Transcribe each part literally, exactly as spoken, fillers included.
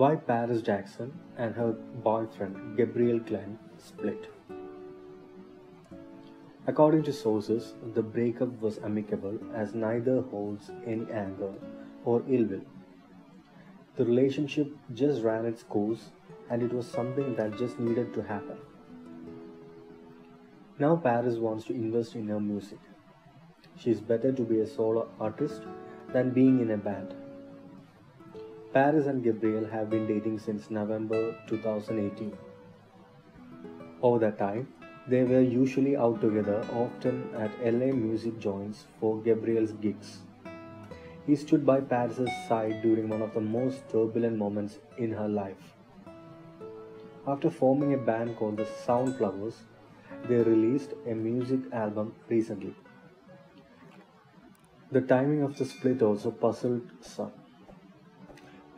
why Paris Jackson and her boyfriend Gabriel Glenn split. According to sources, the breakup was amicable as neither holds any anger or ill will. The relationship just ran its course and it was something that just needed to happen. Now Paris wants to invest in her music. She is better to be a solo artist than being in a band. Paris and Gabriel have been dating since November two thousand eighteen. Over that time, they were usually out together, often at L A music joints for Gabriel's gigs. He stood by Paris' side during one of the most turbulent moments in her life. After forming a band called The Soundflowers, they released a music album recently. The timing of the split also puzzled some.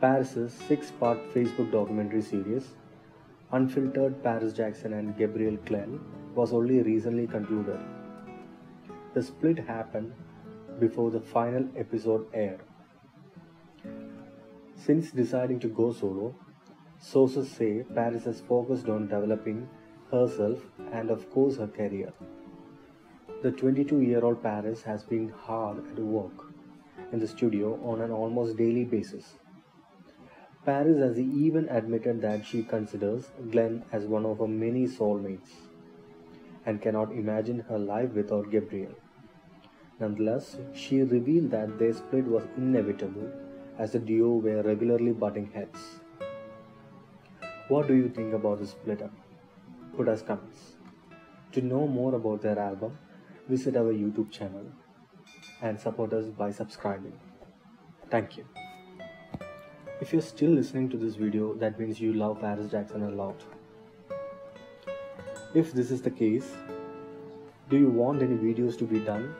Paris' six-part Facebook documentary series, Unfiltered Paris Jackson and Gabriel Glenn, was only recently concluded. The split happened before the final episode aired. Since deciding to go solo, sources say Paris has focused on developing herself and of course her career. The twenty-two-year-old Paris has been hard at work in the studio on an almost daily basis. Paris has even admitted that she considers Glenn as one of her many soulmates and cannot imagine her life without Gabriel. Nonetheless, she revealed that their split was inevitable as the duo were regularly butting heads. What do you think about the split up? Put us comments. To know more about their album, visit our YouTube channel and support us by subscribing. Thank you. If you're still listening to this video, that means you love Paris Jackson a lot. If this is the case, do you want any videos to be done?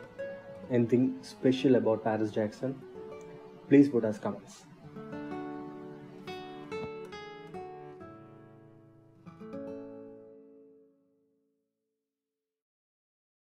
Anything special about Paris Jackson? Please put us comments.